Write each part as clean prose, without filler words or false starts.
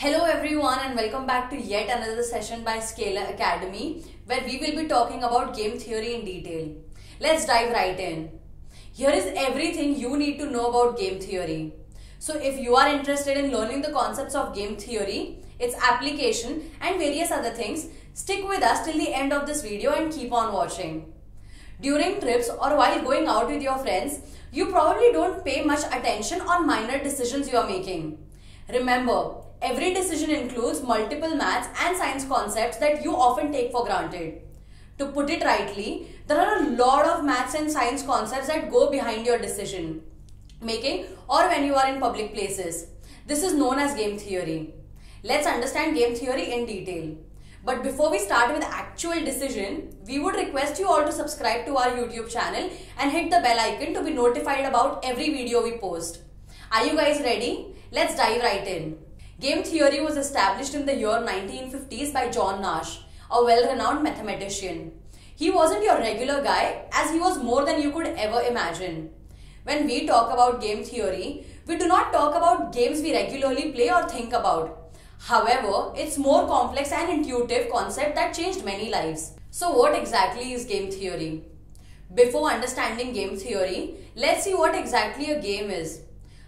Hello everyone and welcome back to yet another session by Scaler Academy where we will be talking about game theory in detail. Let's dive right in. Here is everything you need to know about game theory. So if you are interested in learning the concepts of game theory, its application and various other things, stick with us till the end of this video and keep on watching. During trips or while going out with your friends, you probably don't pay much attention on minor decisions you are making. Remember, every decision includes multiple maths and science concepts that you often take for granted. To put it rightly, there are a lot of maths and science concepts that go behind your decision making or when you are in public places. This is known as game theory. Let's understand game theory in detail. But before we start with actual decision, we would request you all to subscribe to our YouTube channel and hit the bell icon to be notified about every video we post. Are you guys ready? Let's dive right in. Game theory was established in the year 1950s by John Nash, a well-renowned mathematician. He wasn't your regular guy, as he was more than you could ever imagine. When we talk about game theory, we do not talk about games we regularly play or think about. However, it's more complex and intuitive concept that changed many lives. So what exactly is game theory? Before understanding game theory, let's see what exactly a game is.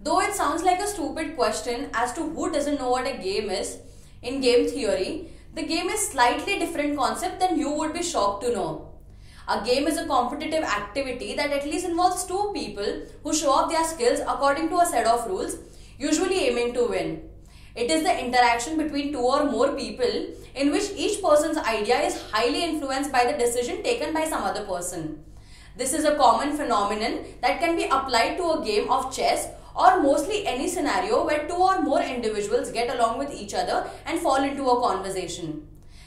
Though it sounds like a stupid question as to who doesn't know what a game is, in game theory, the game is a slightly different concept than you would be shocked to know. A game is a competitive activity that at least involves two people who show off their skills according to a set of rules, usually aiming to win. It is the interaction between two or more people in which each person's idea is highly influenced by the decision taken by some other person. This is a common phenomenon that can be applied to a game of chess or mostly any scenario where two or more individuals get along with each other and fall into a conversation.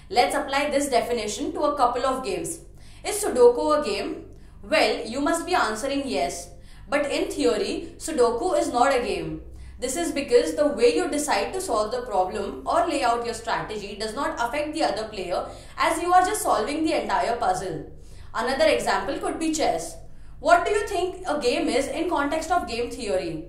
Let's apply this definition to a couple of games. Is Sudoku a game? Well, you must be answering yes. But in theory, Sudoku is not a game. This is because the way you decide to solve the problem or lay out your strategy does not affect the other player, as you are just solving the entire puzzle. Another example could be chess. What do you think a game is in context of game theory?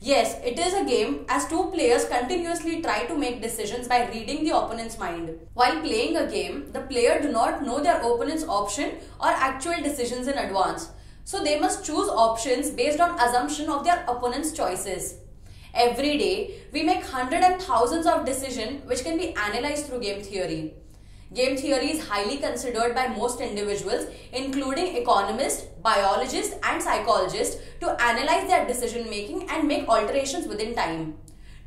Yes, it is a game as two players continuously try to make decisions by reading the opponent's mind. While playing a game, the player do not know their opponent's option or actual decisions in advance. So they must choose options based on assumption of their opponent's choices. Every day, we make hundreds and thousands of decisions which can be analyzed through game theory. Game theory is highly considered by most individuals, including economists, biologists, and psychologists, to analyze their decision making and make alterations within time.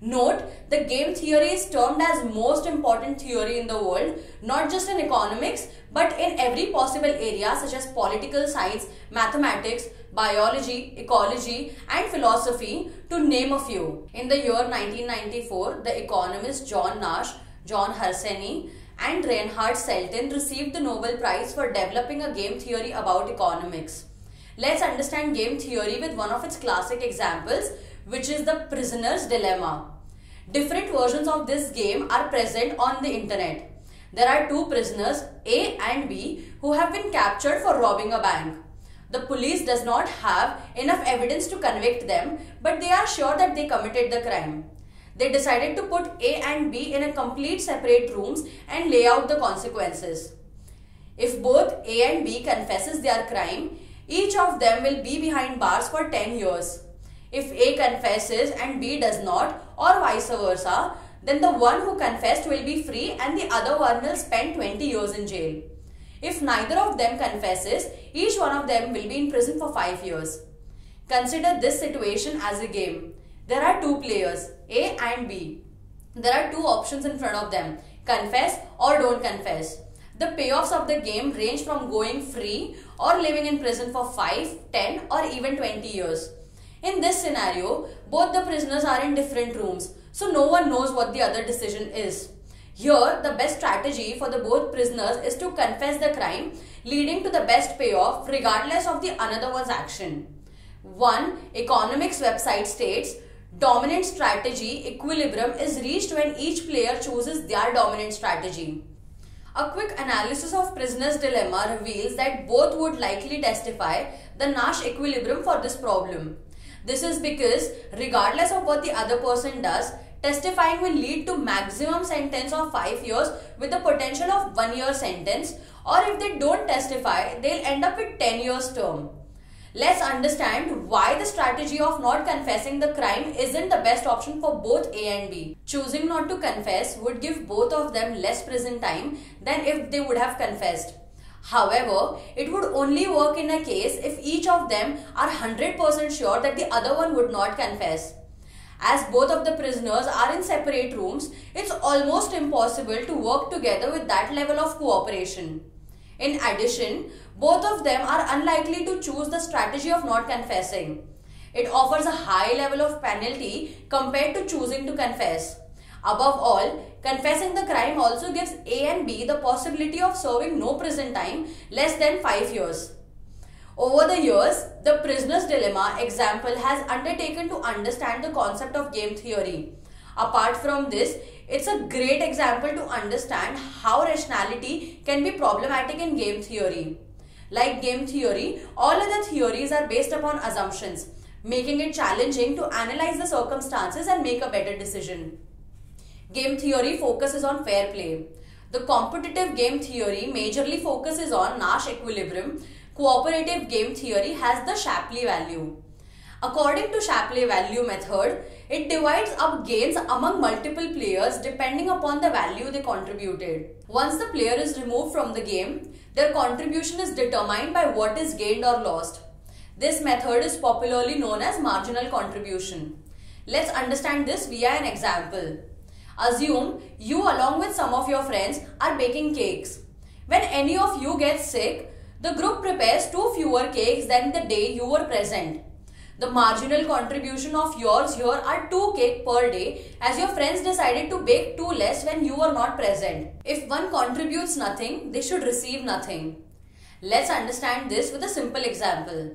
Note that game theory is termed as most important theory in the world, not just in economics, but in every possible area such as political science, mathematics, biology, ecology, and philosophy, to name a few. In the year 1994, the economists John Nash, John Harsanyi, and Reinhardt Selten received the Nobel Prize for developing a game theory about economics. Let's understand game theory with one of its classic examples, which is the Prisoner's Dilemma. Different versions of this game are present on the internet. There are two prisoners, A and B, who have been captured for robbing a bank. The police does not have enough evidence to convict them, but they are sure that they committed the crime. They decided to put A and B in a complete separate rooms and lay out the consequences. If both A and B confesses their crime, each of them will be behind bars for 10 years. If A confesses and B does not, or vice versa, then the one who confessed will be free and the other one will spend 20 years in jail. If neither of them confesses, each one of them will be in prison for 5 years. Consider this situation as a game. There are two players, A and B. There are two options in front of them, confess or don't confess. The payoffs of the game range from going free or living in prison for 5, 10 or even 20 years. In this scenario, both the prisoners are in different rooms, so no one knows what the other decision is. Here, the best strategy for the both prisoners is to confess the crime, leading to the best payoff regardless of the another one's action. One economics website states, dominant strategy equilibrium is reached when each player chooses their dominant strategy. A quick analysis of Prisoner's Dilemma reveals that both would likely testify the Nash equilibrium for this problem. This is because regardless of what the other person does, testifying will lead to maximum sentence of 5 years with the potential of 1 year sentence, or if they don't testify, they'll end up with 10 years term. Let's understand why the strategy of not confessing the crime isn't the best option for both A and B. Choosing not to confess would give both of them less prison time than if they would have confessed. However, it would only work in a case if each of them are 100% sure that the other one would not confess. As both of the prisoners are in separate rooms, it's almost impossible to work together with that level of cooperation. In addition, both of them are unlikely to choose the strategy of not confessing. It offers a high level of penalty compared to choosing to confess. Above all, confessing the crime also gives A and B the possibility of serving no prison time less than 5 years. Over the years, the Prisoner's Dilemma example has undertaken to understand the concept of game theory. Apart from this, it's a great example to understand how rationality can be problematic in game theory. Like game theory, all other theories are based upon assumptions, making it challenging to analyze the circumstances and make a better decision. Game theory focuses on fair play. The competitive game theory majorly focuses on Nash equilibrium. Cooperative game theory has the Shapley value. According to Shapley value method, it divides up gains among multiple players depending upon the value they contributed. Once the player is removed from the game, their contribution is determined by what is gained or lost. This method is popularly known as marginal contribution. Let's understand this via an example. Assume you along with some of your friends are baking cakes. When any of you gets sick, the group prepares 2 fewer cakes than the day you were present. The marginal contribution of yours here are 2 cakes per day, as your friends decided to bake 2 less when you were not present. If one contributes nothing, they should receive nothing. Let's understand this with a simple example.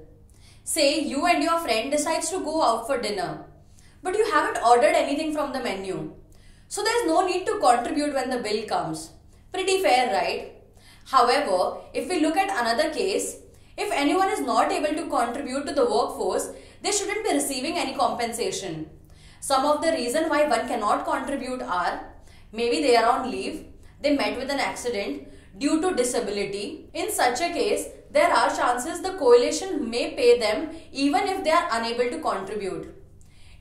Say you and your friend decides to go out for dinner, but you haven't ordered anything from the menu. So there's no need to contribute when the bill comes. Pretty fair, right? However, if we look at another case, if anyone is not able to contribute to the workforce, they shouldn't be receiving any compensation. Some of the reasons why one cannot contribute are, maybe they are on leave, they met with an accident, due to disability. In such a case, there are chances the coalition may pay them even if they are unable to contribute.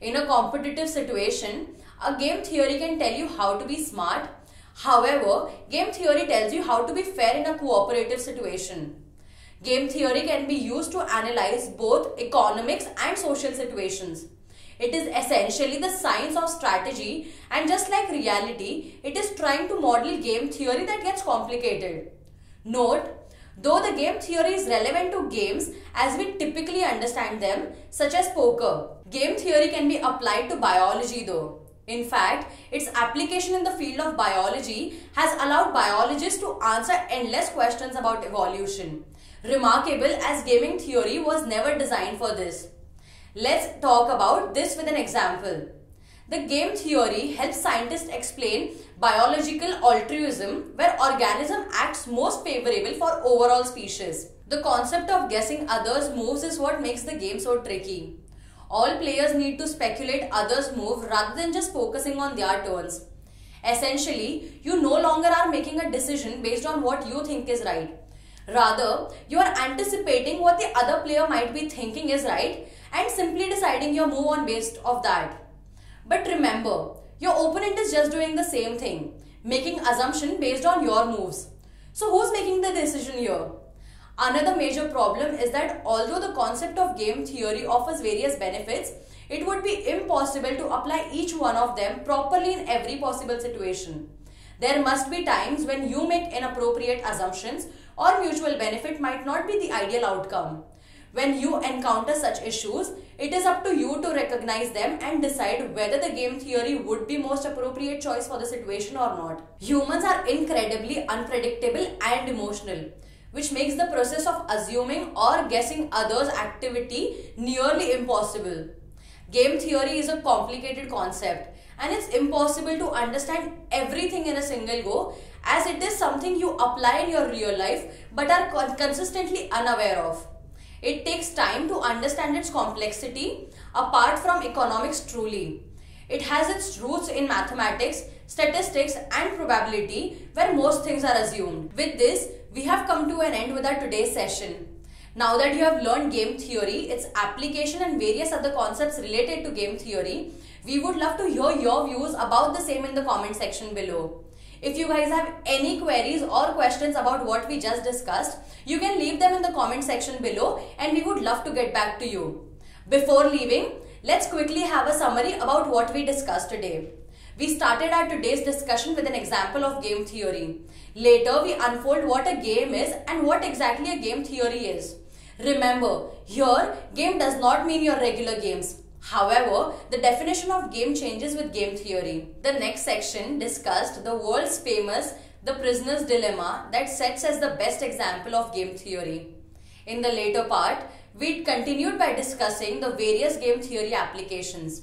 In a competitive situation, a game theory can tell you how to be smart. However, game theory tells you how to be fair in a cooperative situation. Game theory can be used to analyze both economics and social situations. It is essentially the science of strategy, and just like reality, it is trying to model game theory that gets complicated. Note, though the game theory is relevant to games as we typically understand them, such as poker, game theory can be applied to biology though. In fact, its application in the field of biology has allowed biologists to answer endless questions about evolution. Remarkable, as gaming theory was never designed for this. Let's talk about this with an example. The game theory helps scientists explain biological altruism, where organism acts most favorable for overall species. The concept of guessing others' moves is what makes the game so tricky. All players need to speculate others' move rather than just focusing on their turns. Essentially, you no longer are making a decision based on what you think is right. Rather, you are anticipating what the other player might be thinking is right and simply deciding your move on based off that. But remember, your opponent is just doing the same thing, making assumption based on your moves. So who's making the decision here? Another major problem is that although the concept of game theory offers various benefits, it would be impossible to apply each one of them properly in every possible situation. There must be times when you make inappropriate assumptions or mutual benefit might not be the ideal outcome. When you encounter such issues, it is up to you to recognize them and decide whether the game theory would be most appropriate choice for the situation or not. Humans are incredibly unpredictable and emotional, which makes the process of assuming or guessing others' activity nearly impossible. Game theory is a complicated concept, and it's impossible to understand everything in a single go, as it is something you apply in your real life but are consistently unaware of. It takes time to understand its complexity apart from economics truly. It has its roots in mathematics, statistics and probability where most things are assumed. With this, we have come to an end with our today's session. Now that you have learned game theory, its application and various other concepts related to game theory, we would love to hear your views about the same in the comment section below. If you guys have any queries or questions about what we just discussed, you can leave them in the comment section below and we would love to get back to you. Before leaving, let's quickly have a summary about what we discussed today. We started our today's discussion with an example of game theory. Later, we unfold what a game is and what exactly a game theory is. Remember, here, game does not mean your regular games. However, the definition of game changes with game theory. The next section discussed the world's famous The Prisoner's Dilemma that sets as the best example of game theory. In the later part, we continued by discussing the various game theory applications.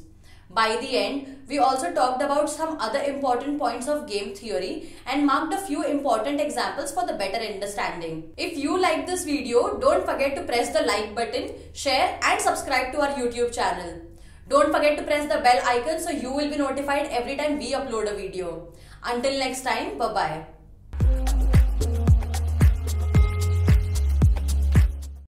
By the end, we also talked about some other important points of game theory and marked a few important examples for the better understanding. If you like this video, don't forget to press the like button, share and subscribe to our YouTube channel. Don't forget to press the bell icon so you will be notified every time we upload a video. Until next time, bye-bye.